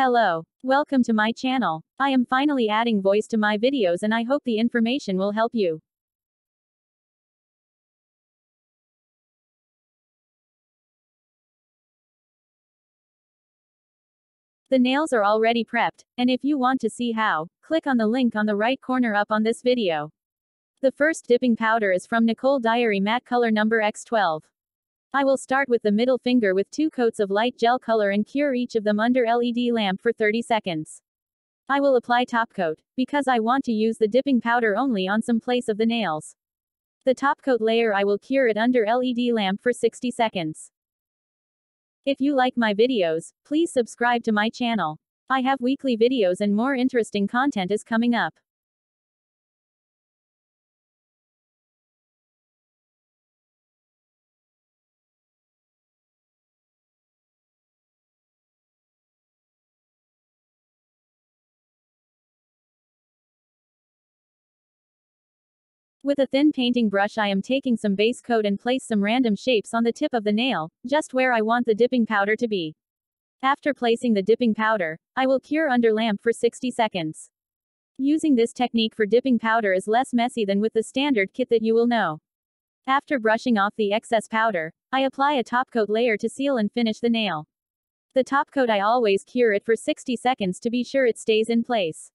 Hello. Welcome to my channel. I am finally adding voice to my videos and I hope the information will help you. The nails are already prepped, and if you want to see how, click on the link on the right corner up on this video. The first dipping powder is from Nicole Diary Matte Color number X12. I will start with the middle finger with 2 coats of light gel color and cure each of them under LED lamp for 30 seconds. I will apply top coat, because I want to use the dipping powder only on some place of the nails. The top coat layer I will cure it under LED lamp for 60 seconds. If you like my videos, please subscribe to my channel. I have weekly videos and more interesting content is coming up. With a thin painting brush I am taking some base coat and place some random shapes on the tip of the nail, just where I want the dipping powder to be. After placing the dipping powder, I will cure under lamp for 60 seconds. Using this technique for dipping powder is less messy than with the standard kit that you will know. After brushing off the excess powder, I apply a top coat layer to seal and finish the nail. The top coat I always cure it for 60 seconds to be sure it stays in place.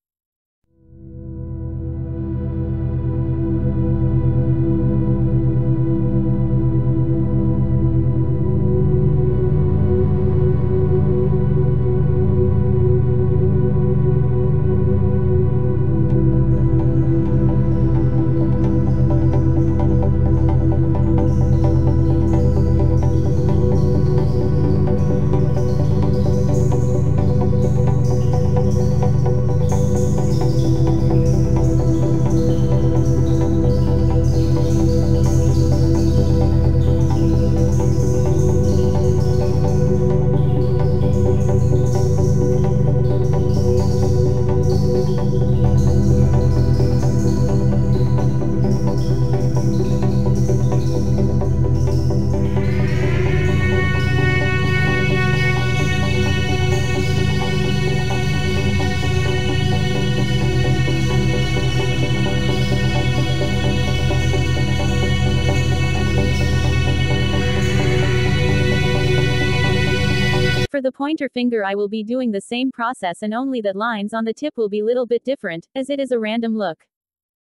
For the pointer finger I will be doing the same process and only that lines on the tip will be little bit different, as it is a random look.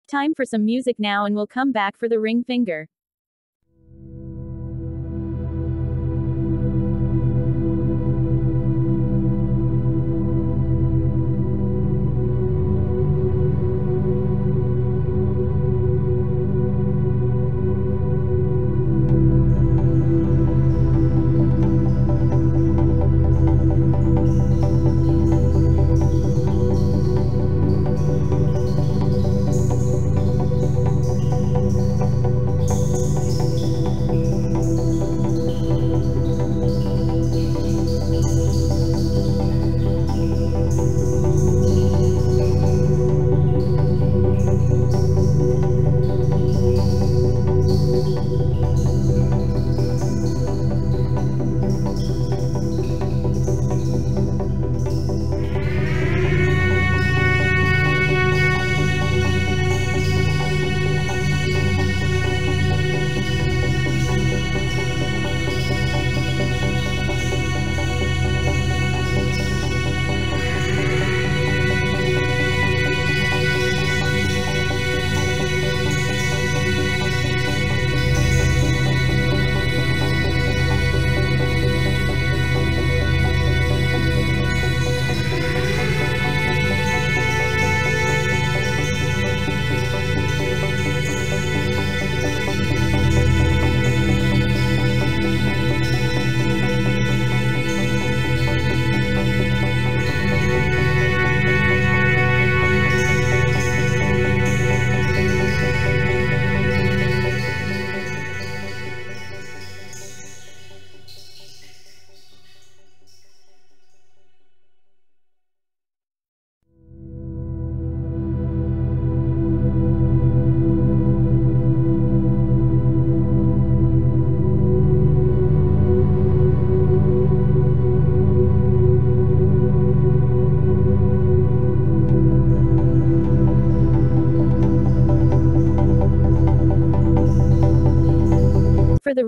Time for some music now and we'll come back for the ring finger.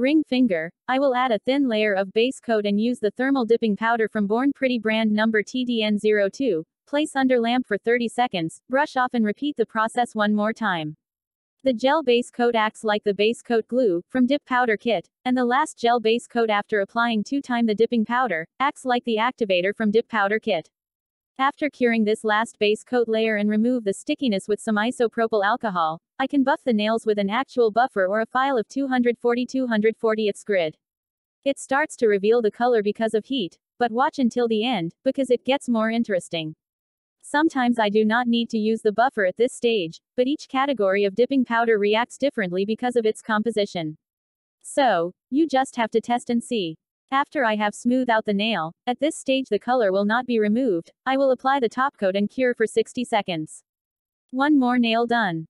ring finger, I will add a thin layer of base coat and use the thermal dipping powder from Born Pretty brand number TDN02, place under lamp for 30 seconds, brush off and repeat the process one more time. The gel base coat acts like the base coat glue from Dip Powder Kit, and the last gel base coat after applying 2 times the dipping powder, acts like the activator from Dip Powder Kit. After curing this last base coat layer and remove the stickiness with some isopropyl alcohol, I can buff the nails with an actual buffer or a file of 240/240th grit. It starts to reveal the color because of heat, but watch until the end, because it gets more interesting. Sometimes I do not need to use the buffer at this stage, but each category of dipping powder reacts differently because of its composition. So, you just have to test and see. After I have smoothed out the nail, at this stage the color will not be removed, I will apply the top coat and cure for 60 seconds. One more nail done.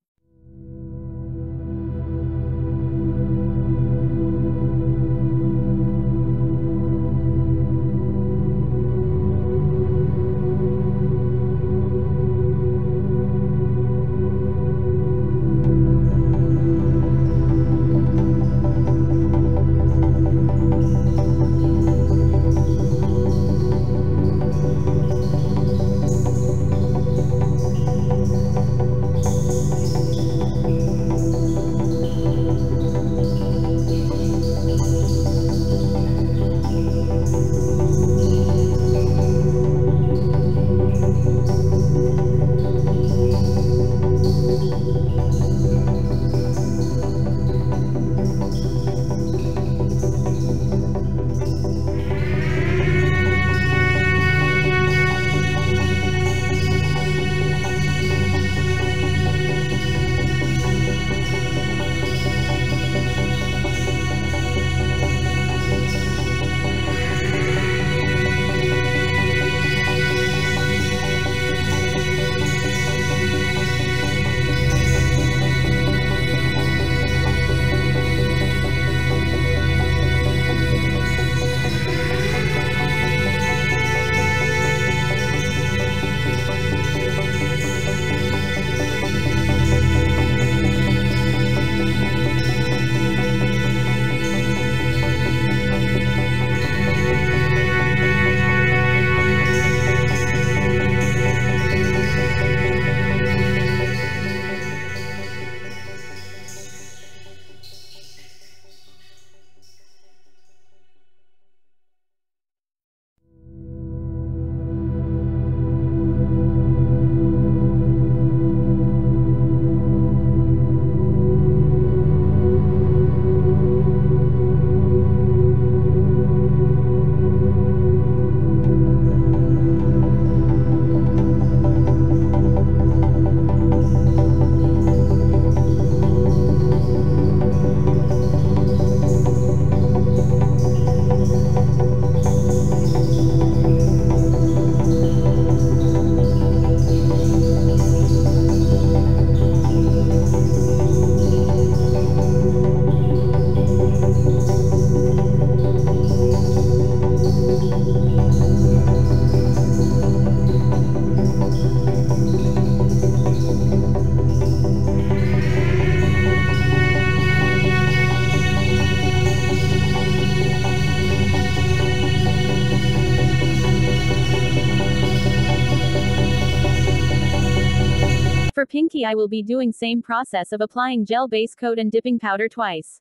For pinky I will be doing same process of applying gel base coat and dipping powder twice.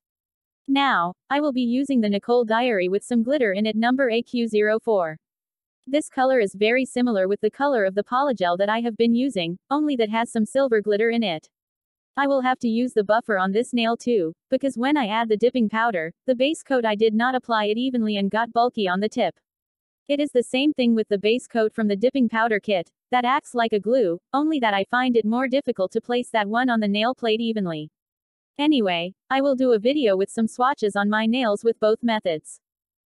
Now, I will be using the Nicole Diary with some glitter in it number AQ04. This color is very similar with the color of the polygel that I have been using, only that has some silver glitter in it. I will have to use the buffer on this nail too, because when I add the dipping powder, the base coat I did not apply it evenly and got bulky on the tip. It is the same thing with the base coat from the dipping powder kit, that acts like a glue, only that I find it more difficult to place that one on the nail plate evenly. Anyway, I will do a video with some swatches on my nails with both methods.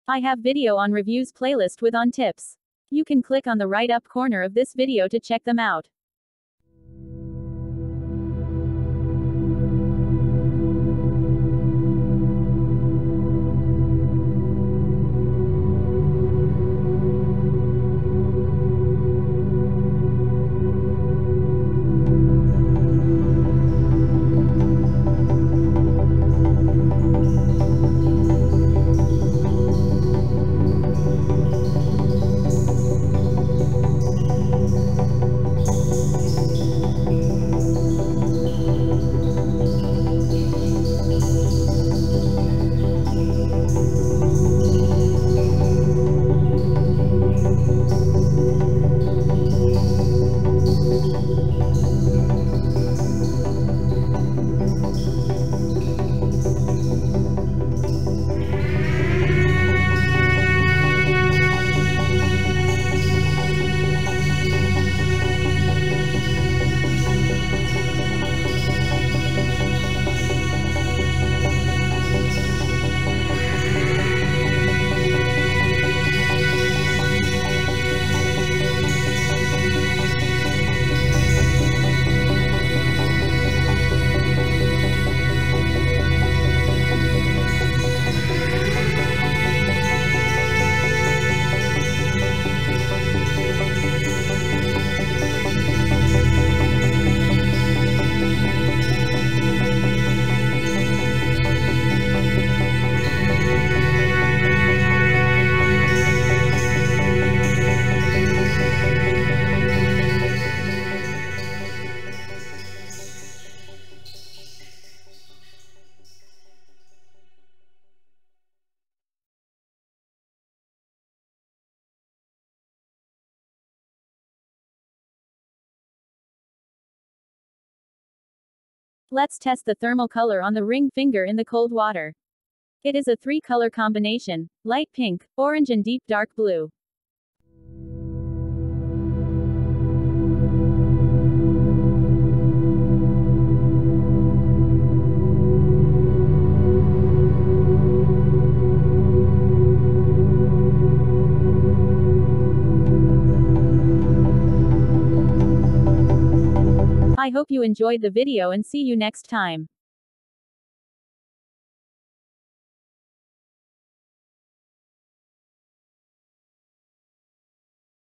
I have video on reviews playlist with on tips. You can click on the right up corner of this video to check them out. Let's test the thermal color on the ring finger in the cold water. It is a three-color combination: light pink, orange and deep dark blue. I hope you enjoyed the video and see you next time.